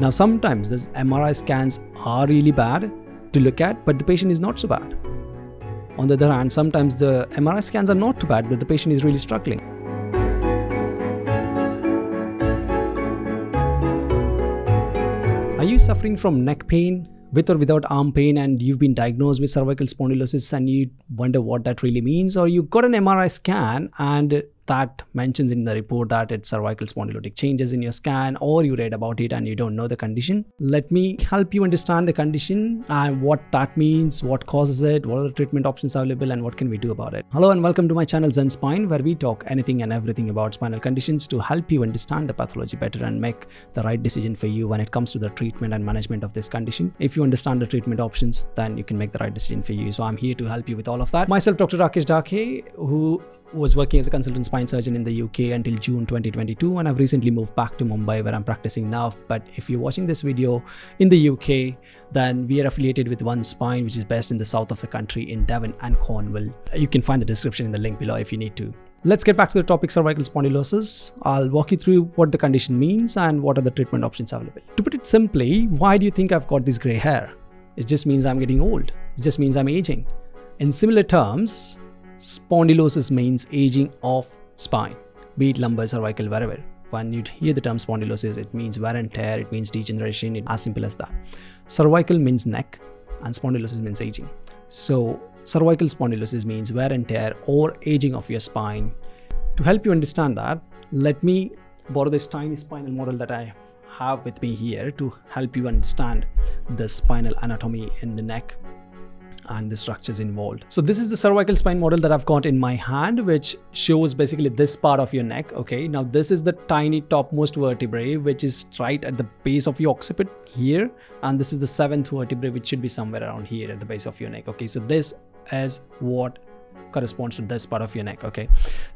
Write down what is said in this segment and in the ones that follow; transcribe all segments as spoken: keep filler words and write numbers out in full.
Now sometimes these M R I scans are really bad to look at, but the patient is not so bad. On the other hand, sometimes the M R I scans are not too bad, but the patient is really struggling. Are you suffering from neck pain, with or without arm pain, and you've been diagnosed with cervical spondylosis and you wonder what that really means? Or you got an M R I scan and that mentions in the report that it's cervical spondylotic changes in your scan, or you read about it and you don't know the condition? Let me help you understand the condition and what that means, what causes it, what are the treatment options available, and what can we do about it. Hello and welcome to my channel Zen Spine, where we talk anything and everything about spinal conditions to help you understand the pathology better and make the right decision for you when it comes to the treatment and management of this condition. If you understand the treatment options, then you can make the right decision for you. So I'm here to help you with all of that. Myself, Doctor Rakesh Dhake, who was working as a consultant spine surgeon in the U K until June twenty twenty-two, and I've recently moved back to Mumbai, where I'm practicing now. But if you're watching this video in the U K, then we are affiliated with One Spine, which is based in the south of the country in Devon and Cornwall. You can find the description in the link below if you need to. Let's get back to the topic, cervical spondylosis. I'll walk you through what the condition means and what are the treatment options available. To put it simply, why do you think I've got this grey hair? It just means I'm getting old. It just means I'm aging. In similar terms, spondylosis means aging of spine, be it lumbar, cervical, wherever. When you hear the term spondylosis, it means wear and tear, it means degeneration, it's as simple as that. Cervical means neck and spondylosis means aging. So cervical spondylosis means wear and tear or aging of your spine. To help you understand that, let me borrow this tiny spinal model that I have with me here to help you understand the spinal anatomy in the neck and the structures involved. So this is the cervical spine model that I've got in my hand, which shows basically this part of your neck. Okay, now this is the tiny topmost vertebrae, which is right at the base of your occiput here, and this is the seventh vertebrae, which should be somewhere around here at the base of your neck. Okay, so this is what corresponds to this part of your neck. Okay,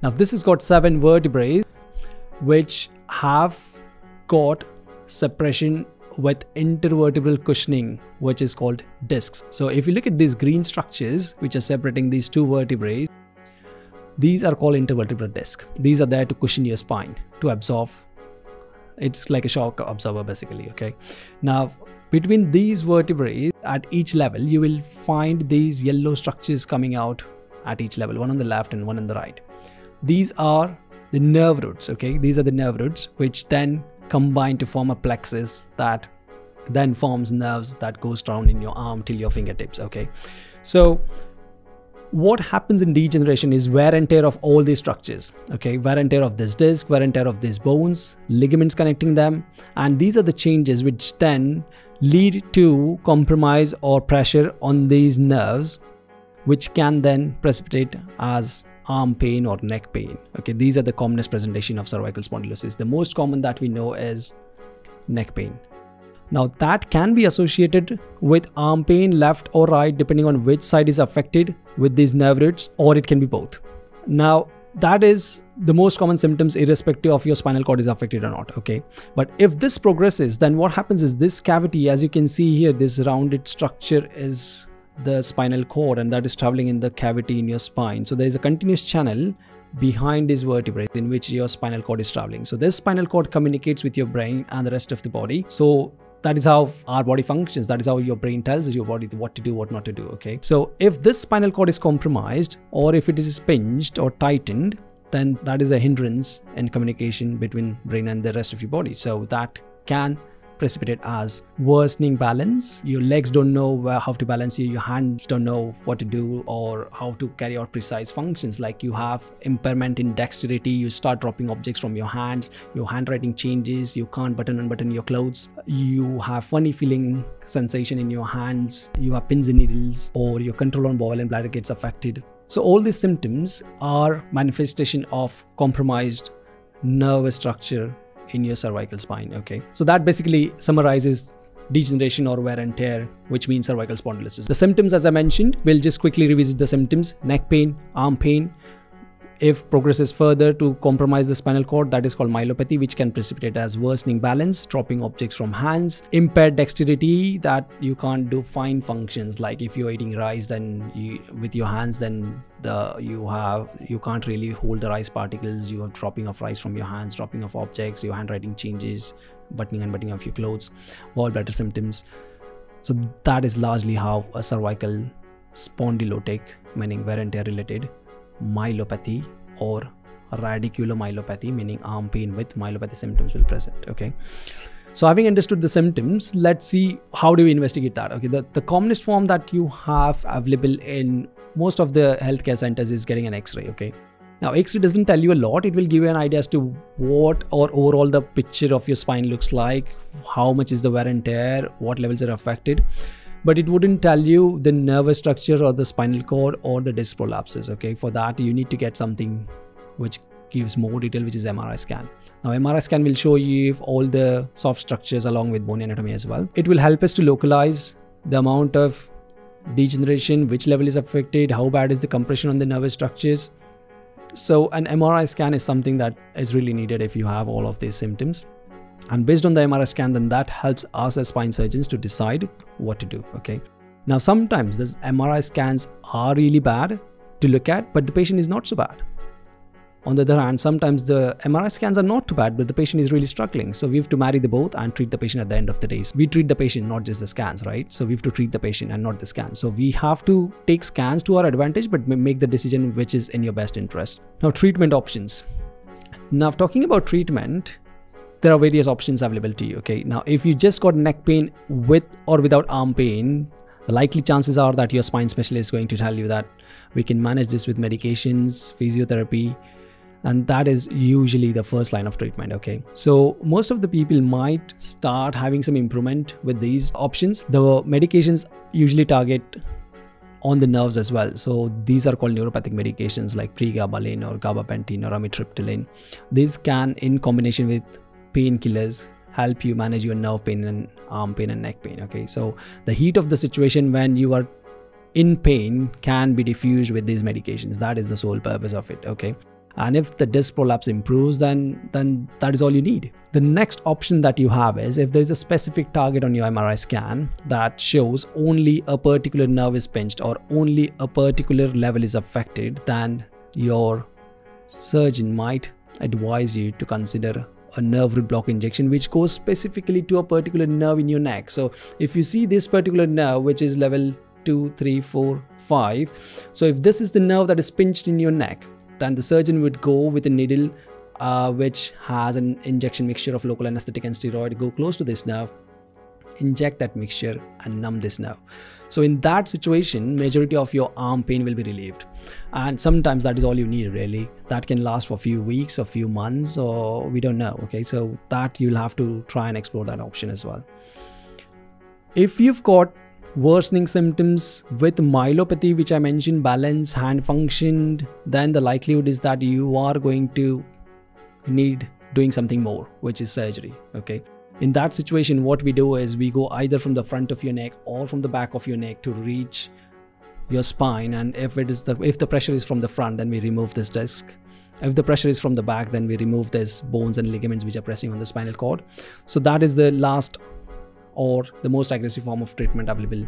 now this has got seven vertebrae which have got suppression with intervertebral cushioning, which is called discs. So if you look at these green structures which are separating these two vertebrae, these are called intervertebral discs. These are there to cushion your spine, to absorb. It's like a shock absorber basically. Okay, now between these vertebrae at each level, you will find these yellow structures coming out at each level, one on the left and one on the right. These are the nerve roots. Okay, these are the nerve roots which then combine to form a plexus that then forms nerves that goes down in your arm till your fingertips. Okay, so what happens in degeneration is wear and tear of all these structures. Okay, wear and tear of this disc, wear and tear of these bones, ligaments connecting them, and these are the changes which then lead to compromise or pressure on these nerves, which can then precipitate as arm pain or neck pain. Okay, these are the commonest presentation of cervical spondylosis. The most common that we know is neck pain. Now that can be associated with arm pain, left or right, depending on which side is affected with these nerve roots, or it can be both. Now that is the most common symptoms, irrespective of your spinal cord is affected or not. Okay, but if this progresses, then what happens is this cavity, as you can see here, this rounded structure is the spinal cord, and that is traveling in the cavity in your spine. So there is a continuous channel behind these vertebrae in which your spinal cord is traveling. So this spinal cord communicates with your brain and the rest of the body. So that is how our body functions. That is how your brain tells your body what to do, what not to do. Okay, so if this spinal cord is compromised, or if it is pinched or tightened, then that is a hindrance in communication between brain and the rest of your body. So that can precipitate as worsening balance. Your legs don't know where, how to balance you, your hands don't know what to do or how to carry out precise functions. Like you have impairment in dexterity, you start dropping objects from your hands, your handwriting changes, you can't button and unbutton your clothes, you have funny feeling sensation in your hands, you have pins and needles, or your control on bowel and bladder gets affected. So all these symptoms are manifestation of compromised nervous structure in your cervical spine. Okay, so that basically summarizes degeneration or wear and tear, which means cervical spondylosis. The symptoms, as I mentioned, we'll just quickly revisit the symptoms. Neck pain, arm pain, if progresses further to compromise the spinal cord, that is called myelopathy, which can precipitate as worsening balance, dropping objects from hands, impaired dexterity, that you can't do fine functions. Like if you're eating rice, then you, with your hands, then the you have you can't really hold the rice particles, you are dropping of rice from your hands, dropping of objects, your handwriting changes, buttoning and buttoning of your clothes, gallbladder symptoms. So that is largely how a cervical spondylotic, meaning wear and tear related myelopathy or radiculomyelopathy, meaning arm pain with myelopathy symptoms, will present. Okay, so having understood the symptoms, let's see how do we investigate that. Okay, the, the commonest form that you have available in most of the healthcare centers is getting an x-ray. Okay, now x-ray doesn't tell you a lot. It will give you an idea as to what or overall the picture of your spine looks like, how much is the wear and tear, what levels are affected, but it wouldn't tell you the nervous structure or the spinal cord or the disc prolapses. Okay, for that you need to get something which gives more detail, which is M R I scan. Now M R I scan will show you if all the soft structures along with bone anatomy as well. It will help us to localize the amount of degeneration, which level is affected, how bad is the compression on the nervous structures. So an M R I scan is something that is really needed if you have all of these symptoms. And based on the M R I scan, then that helps us as spine surgeons to decide what to do. Okay. Now sometimes these M R I scans are really bad to look at, but the patient is not so bad. On the other hand, sometimes the M R I scans are not too bad, but the patient is really struggling. So we have to marry the both and treat the patient at the end of the day. So we treat the patient, not just the scans, right? So we have to treat the patient and not the scans. So we have to take scans to our advantage, but make the decision which is in your best interest. Now, treatment options. Now, talking about treatment, there are various options available to you, okay? Now, if you just got neck pain with or without arm pain, the likely chances are that your spine specialist is going to tell you that we can manage this with medications, physiotherapy, and that is usually the first line of treatment, okay? So most of the people might start having some improvement with these options. The medications usually target on the nerves as well. So these are called neuropathic medications like pregabalin or gabapentin or amitriptyline. These can, in combination with painkillers, help you manage your nerve pain and arm pain and neck pain, okay? So the heat of the situation when you are in pain can be diffused with these medications. That is the sole purpose of it, okay? And if the disc prolapse improves, then, then that is all you need. The next option that you have is if there is a specific target on your M R I scan that shows only a particular nerve is pinched or only a particular level is affected, then your surgeon might advise you to consider a nerve root block injection which goes specifically to a particular nerve in your neck. So if you see this particular nerve, which is level two, three, four, five, so if this is the nerve that is pinched in your neck, then the surgeon would go with a needle uh, which has an injection mixture of local anesthetic and steroid, go close to this nerve, inject that mixture and numb this nerve. So in that situation, majority of your arm pain will be relieved. And sometimes that is all you need really. That can last for a few weeks or few months, or we don't know, okay? So that you'll have to try and explore that option as well. If you've got worsening symptoms with myelopathy, which I mentioned, balance, hand functioned, then the likelihood is that you are going to need doing something more, which is surgery, okay? In that situation, what we do is we go either from the front of your neck or from the back of your neck to reach your spine. And if it is the if the pressure is from the front, then we remove this disc. If the pressure is from the back, then we remove these bones and ligaments which are pressing on the spinal cord. So that is the last or the most aggressive form of treatment available.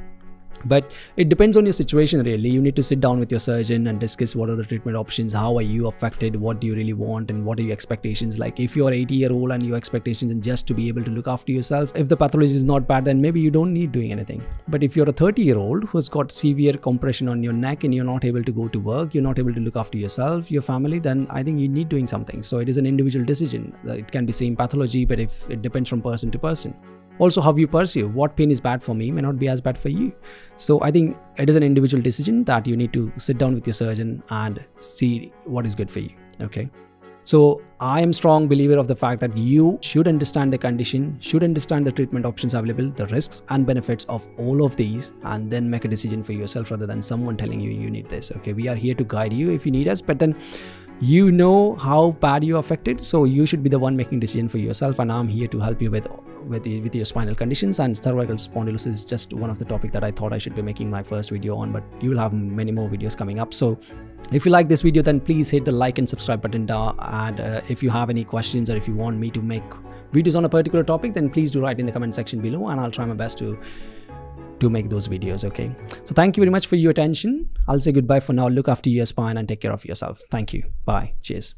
But it depends on your situation really. You need to sit down with your surgeon and discuss what are the treatment options, how are you affected, what do you really want, and what are your expectations. Like if you're eighty year old and your expectations are just to be able to look after yourself, if the pathology is not bad, then maybe you don't need doing anything. But if you're a thirty year old who's got severe compression on your neck and you're not able to go to work, you're not able to look after yourself, your family, then I think you need doing something. So it is an individual decision. It can be same pathology, but if it depends from person to person. Also, how you perceive what pain is bad for me may not be as bad for you. So I think it is an individual decision that you need to sit down with your surgeon and see what is good for you, okay? So I am a strong believer of the fact that you should understand the condition, should understand the treatment options available, the risks and benefits of all of these, and then make a decision for yourself rather than someone telling you you need this, okay? We are here to guide you if you need us, but then you know how bad you are affected, so you should be the one making decision for yourself, and I'm here to help you with with, with your spinal conditions. And cervical spondylosis is just one of the topic that I thought I should be making my first video on, but you will have many more videos coming up. So if you like this video, then please hit the like and subscribe button down, and uh, if you have any questions or if you want me to make videos on a particular topic, then please do write in the comment section below and I'll try my best to to make those videos, okay? So thank you very much for your attention. I'll say goodbye for now. Look after your spine and take care of yourself. Thank you. Bye. Cheers.